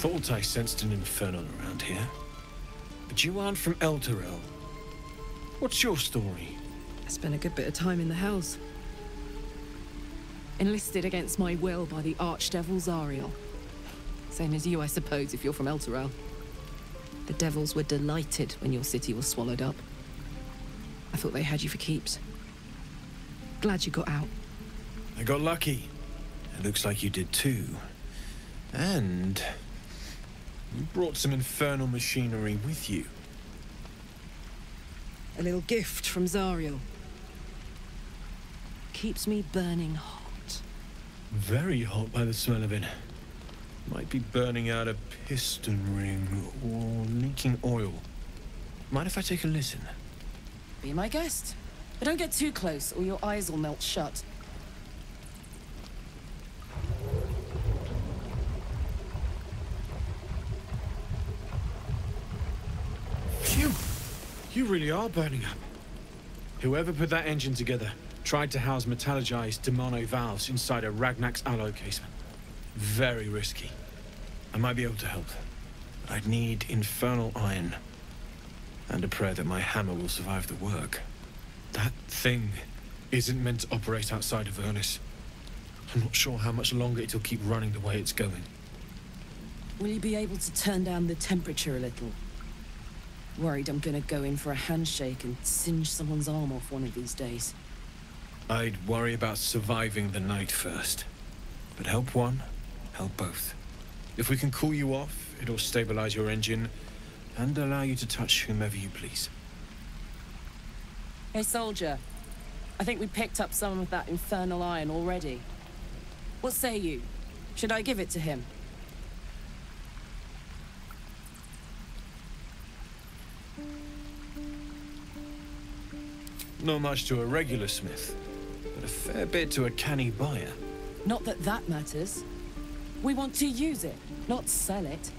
thought I sensed an infernal around here. But you aren't from Elturel. What's your story? I spent a good bit of time in the Hells. Enlisted against my will by the Archdevil Zariel. Same as you, I suppose, if you're from Elturel. The devils were delighted when your city was swallowed up. I thought they had you for keeps. Glad you got out. I got lucky. It looks like you did too. And you brought some infernal machinery with you. A little gift from Zariel. Keeps me burning hot. Very hot by the smell of it. Might be burning out a piston ring or leaking oil. Mind if I take a listen? Be my guest. But don't get too close or your eyes will melt shut. Phew! You really are burning up. Whoever put that engine together tried to house metallurgized Demano valves inside a Ragnax alloy casement. Very risky. I might be able to help. But I'd need infernal iron. And a prayer that my hammer will survive the work. That thing isn't meant to operate outside of Ernest. I'm not sure how much longer it'll keep running the way it's going. Will you be able to turn down the temperature a little? Worried I'm gonna go in for a handshake and singe someone's arm off one of these days. I'd worry about surviving the night first. But help one, help both. If we can cool you off, it'll stabilize your engine and allow you to touch whomever you please. Hey, soldier. I think we picked up some of that infernal iron already. What say you? Should I give it to him? Not much to a regular smith, but a fair bit to a canny buyer. Not that that matters. We want to use it, not sell it.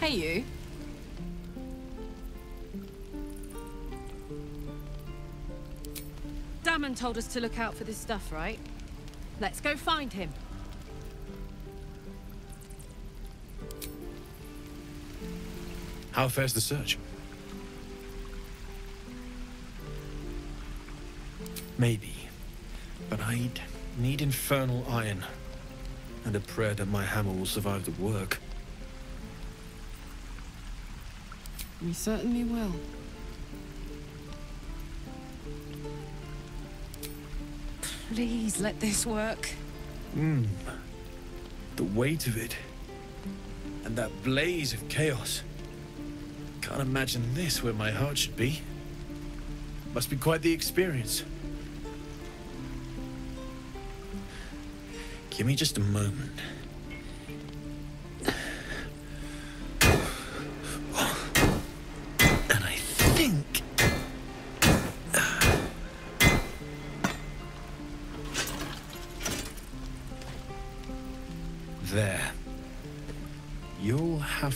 Hey, you. Damon told us to look out for this stuff, right? Let's go find him. How fares the search? Maybe. But I'd need infernal iron. And a prayer that my hammer will survive the work. We certainly will. Please let this work. The weight of it. And that blaze of chaos. Can't imagine this where my heart should be. Must be quite the experience. Give me just a moment.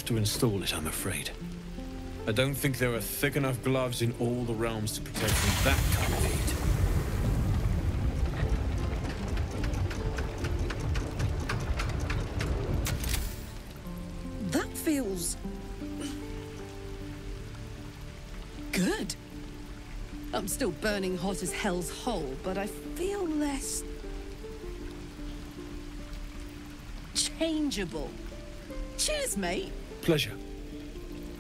To install it, I'm afraid. I don't think there are thick enough gloves in all the realms to protect from that kind of heat. That feels good. I'm still burning hot as Hell's Hole, but I feel less changeable. Cheers, mate. Pleasure.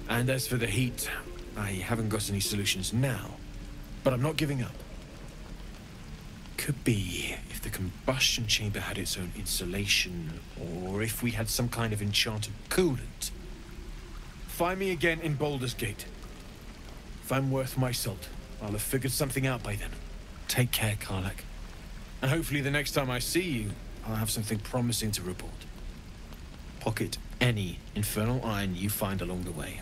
And as for the heat, I haven't got any solutions now, but I'm not giving up. Could be if the combustion chamber had its own insulation, or if we had some kind of enchanted coolant. Find me again in Baldur's Gate. If I'm worth my salt, I'll have figured something out by then. Take care, Karlach. And hopefully the next time I see you, I'll have something promising to report. Pocket any infernal iron you find along the way,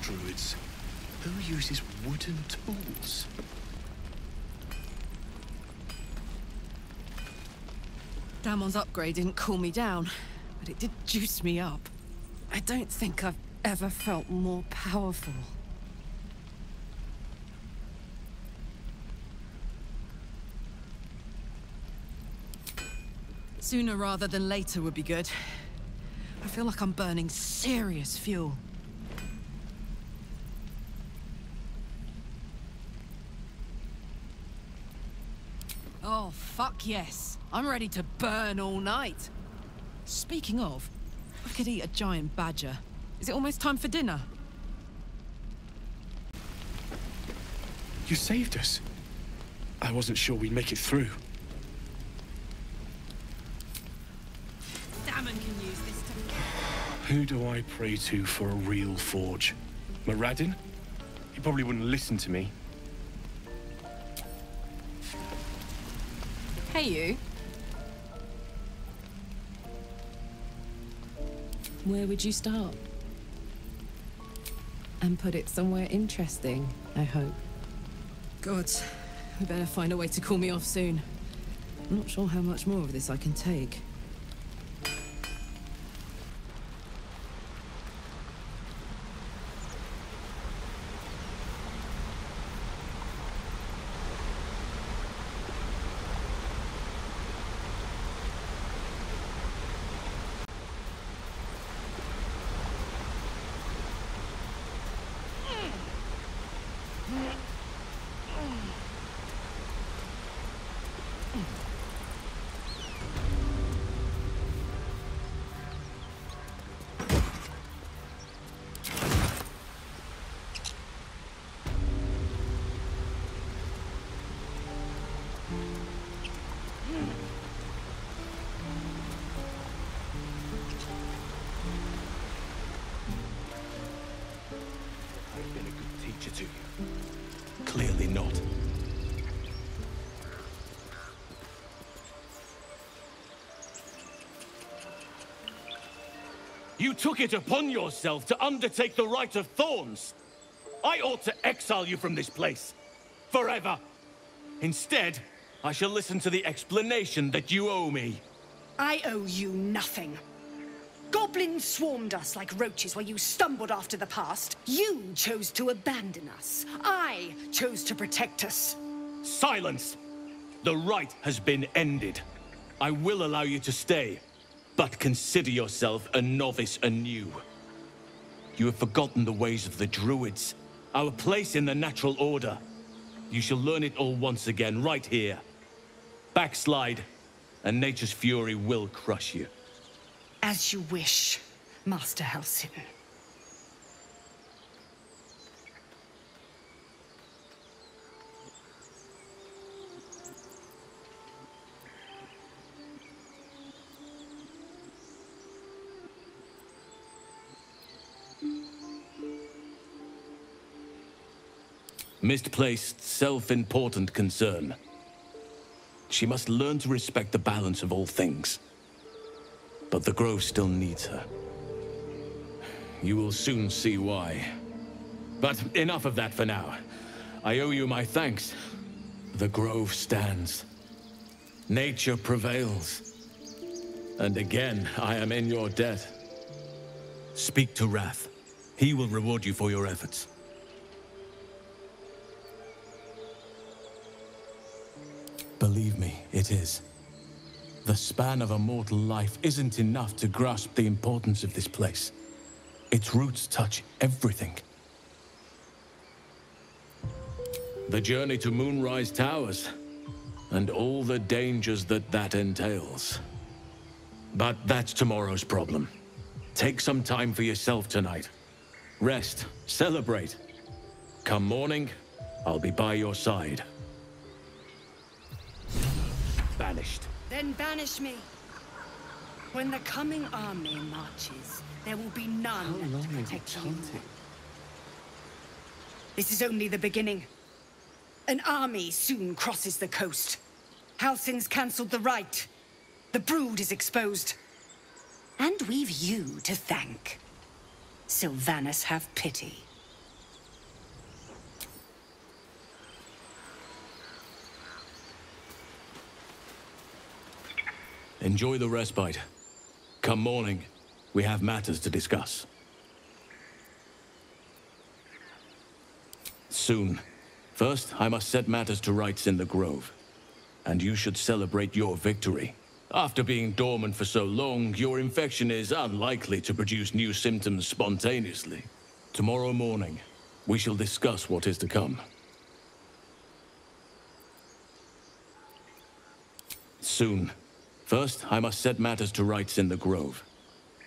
Druids, who uses wooden tools? Damon's upgrade didn't cool me down, but it did juice me up. I don't think I've ever felt more powerful. Sooner rather than later would be good. I feel like I'm burning serious fuel. Oh, fuck yes. I'm ready to burn all night. Speaking of, I could eat a giant badger. Is it almost time for dinner? You saved us. I wasn't sure we'd make it through. Salmon can use this to... Who do I pray to for a real forge? Maradin? He probably wouldn't listen to me. Hey, you. Where would you start? And put it somewhere interesting, I hope. Gods, we better find a way to cool me off soon. I'm not sure how much more of this I can take. You took it upon yourself to undertake the Rite of Thorns. I ought to exile you from this place. Forever. Instead, I shall listen to the explanation that you owe me. I owe you nothing. Goblins swarmed us like roaches while you stumbled after the past. You chose to abandon us. I chose to protect us. Silence! The Rite has been ended. I will allow you to stay. But consider yourself a novice anew. You have forgotten the ways of the Druids, our place in the natural order. You shall learn it all once again, right here. Backslide, and nature's fury will crush you. As you wish, Master Halsin. Misplaced, self-important concern. She must learn to respect the balance of all things. But the grove still needs her. You will soon see why. But enough of that for now. I owe you my thanks. The grove stands. Nature prevails. And again, I am in your debt. Speak to Rath. He will reward you for your efforts. Believe me, it is. The span of a mortal life isn't enough to grasp the importance of this place. Its roots touch everything. The journey to Moonrise Towers, and all the dangers that entails. But that's tomorrow's problem. Take some time for yourself tonight. Rest, celebrate. Come morning, I'll be by your side. Banished. Then banish me. When the coming army marches, there will be none to protect you. This is only the beginning. An army soon crosses the coast. Halsin's cancelled the rite. The brood is exposed. And we've you to thank. Sylvanus, have pity. Enjoy the respite. Come morning, we have matters to discuss. Soon. First, I must set matters to rights in the grove. And you should celebrate your victory. After being dormant for so long, your infection is unlikely to produce new symptoms spontaneously. Tomorrow morning, we shall discuss what is to come. Soon. First, I must set matters to rights in the grove.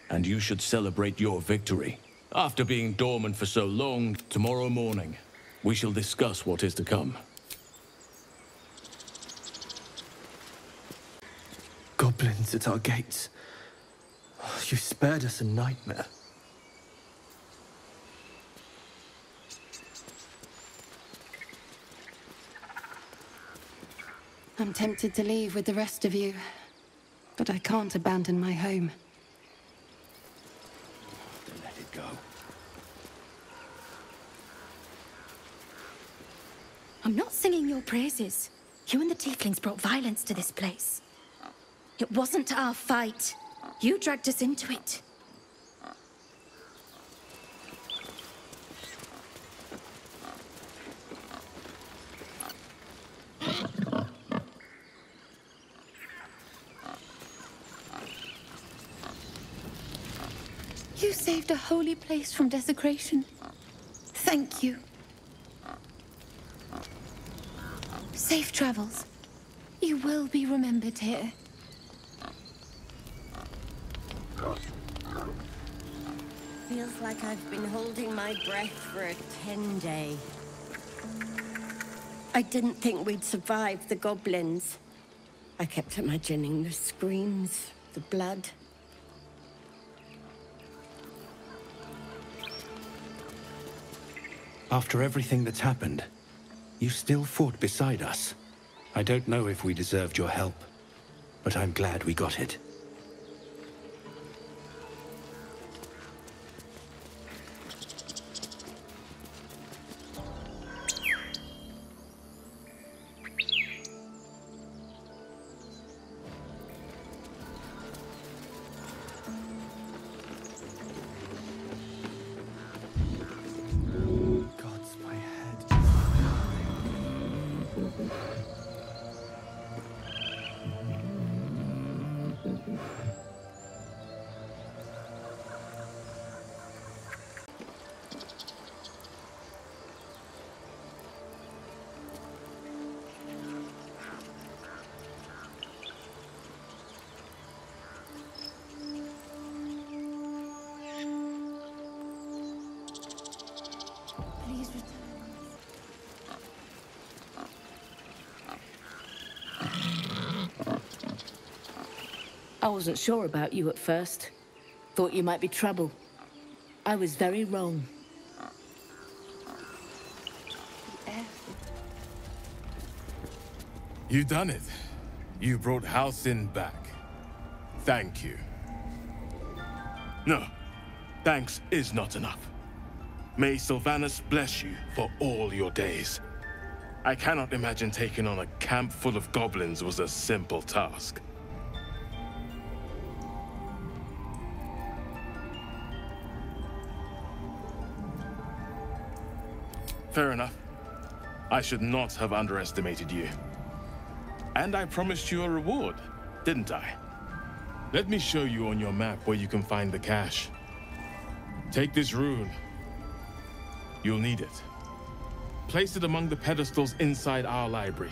And you should celebrate your victory. After being dormant for so long, tomorrow morning, we shall discuss what is to come. Goblins at our gates. You spared us a nightmare. I'm tempted to leave with the rest of you, but I can't abandon my home. Then let it go. I'm not singing your praises. You and the tieflings brought violence to this place. It wasn't our fight. You dragged us into it. You saved a holy place from desecration. Thank you. Safe travels. You will be remembered here. Feels like I've been holding my breath for a 10-day. I didn't think we'd survive the goblins. I kept imagining the screams, the blood. After everything that's happened, you still fought beside us. I don't know if we deserved your help, but I'm glad we got it. I wasn't sure about you at first. Thought you might be trouble. I was very wrong. You done it. You brought Halsin back. Thank you. No, thanks is not enough. May Sylvanus bless you for all your days. I cannot imagine taking on a camp full of goblins was a simple task. Fair enough. I should not have underestimated you. And I promised you a reward, didn't I? Let me show you on your map where you can find the cache. Take this rune. You'll need it. Place it among the pedestals inside our library.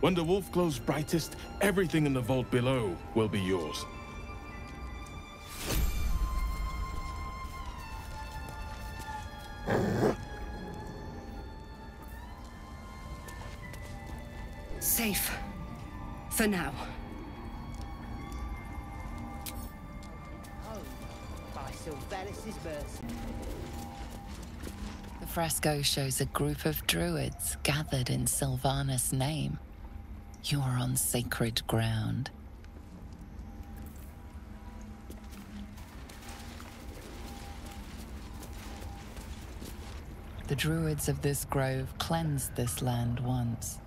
When the wolf glows brightest, everything in the vault below will be yours. Safe. For now. Oh, by Sylvanus' mercy. The fresco shows a group of druids gathered in Sylvanus' name. You're on sacred ground. The druids of this grove cleansed this land once.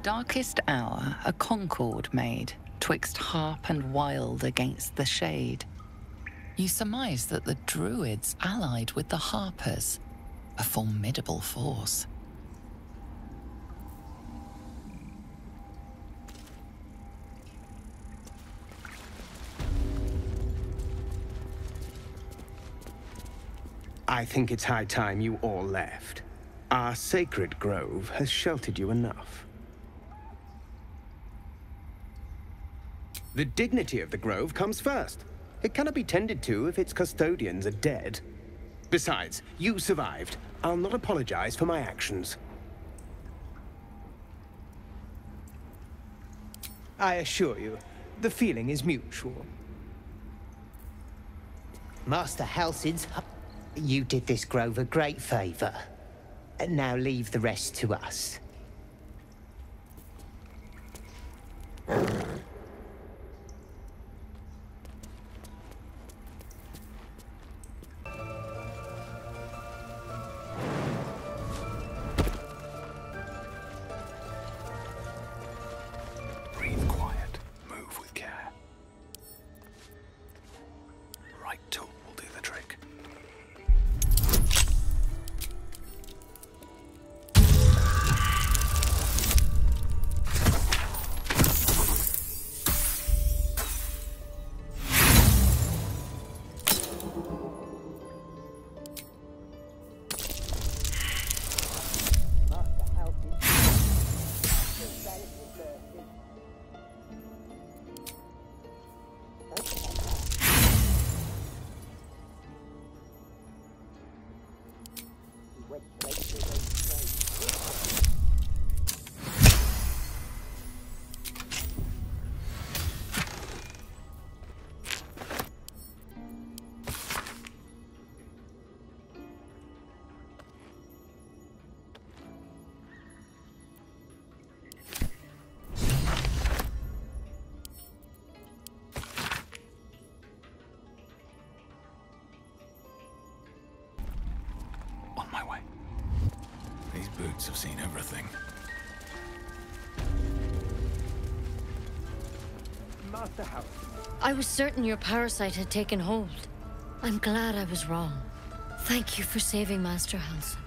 Darkest hour, a concord made, twixt harp and wild against the shade. You surmise that the Druids allied with the Harpers, a formidable force. I think it's high time you all left. Our sacred grove has sheltered you enough. The dignity of the grove comes first. It cannot be tended to if its custodians are dead. Besides, you survived. I'll not apologize for my actions. I assure you, the feeling is mutual. Master Halsin's... You did this grove a great favor. And now leave the rest to us. Boots have seen everything. Master House. I was certain your parasite had taken hold. I'm glad I was wrong. Thank you for saving Master Halsin.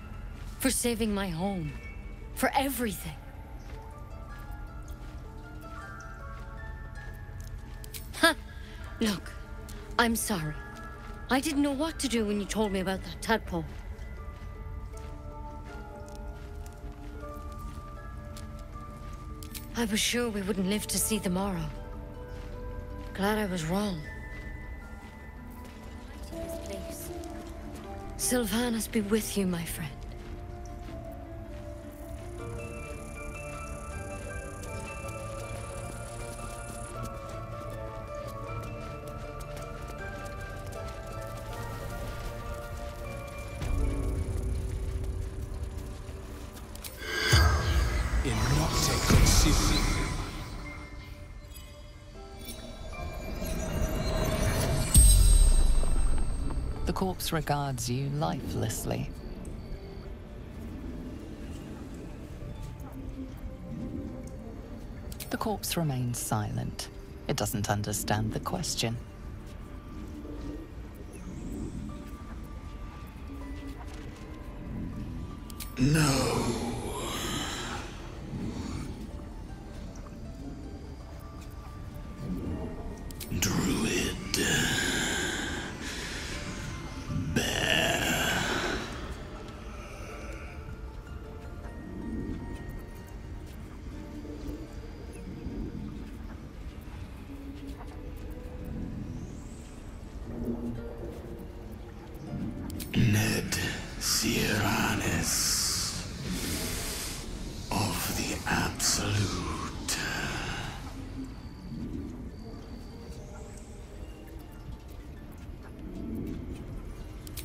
For saving my home. For everything. Ha! Look, I'm sorry. I didn't know what to do when you told me about that tadpole. I was sure we wouldn't live to see the morrow. Glad I was wrong. Please. Sylvanus be with you, my friend. Regards you lifelessly. The corpse remains silent. It doesn't understand the question. No.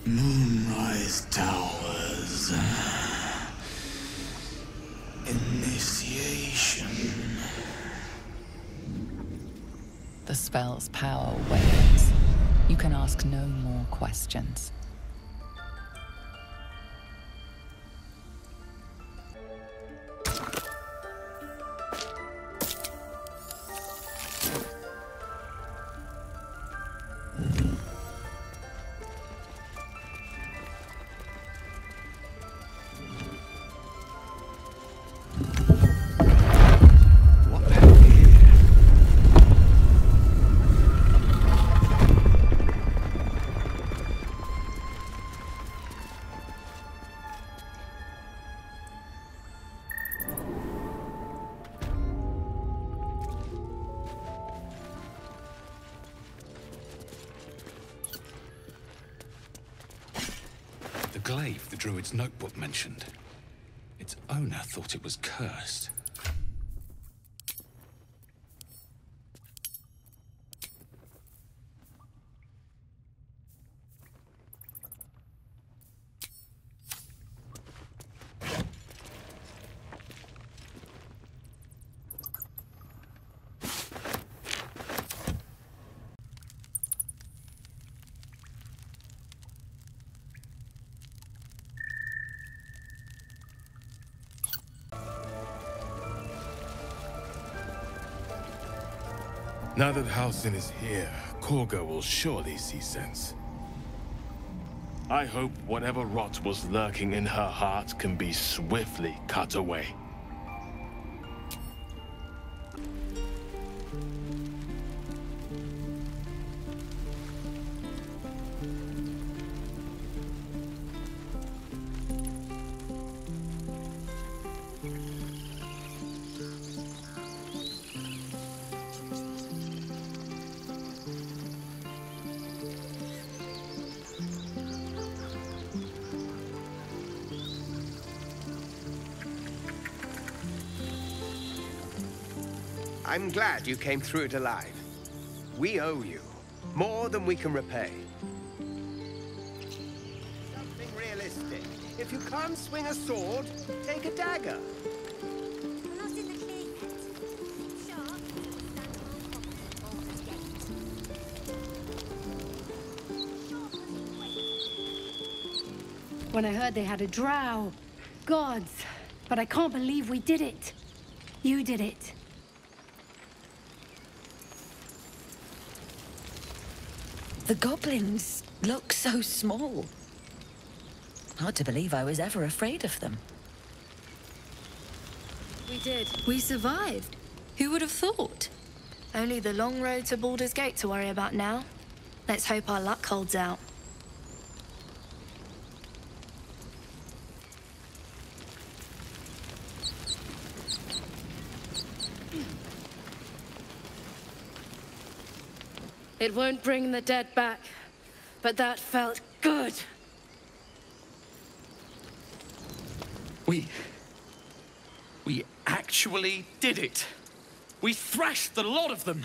Moonrise Towers. Initiation. The spell's power wanes. You can ask no more questions. glaive the druid's notebook mentioned. Its owner thought it was cursed. Now that Halsin is here, Korga will surely see sense. I hope whatever rot was lurking in her heart can be swiftly cut away. I'm glad you came through it alive. We owe you more than we can repay. Something realistic. If you can't swing a sword, take a dagger. We're not in the clear yet. Sure. When I heard they had a drow, gods, but I can't believe we did it. You did it. The goblins look so small. Hard to believe I was ever afraid of them. We did. We survived. Who would have thought? Only the long road to Baldur's Gate to worry about now. Let's hope our luck holds out. It won't bring the dead back, but that felt good. We actually did it. We thrashed the lot of them.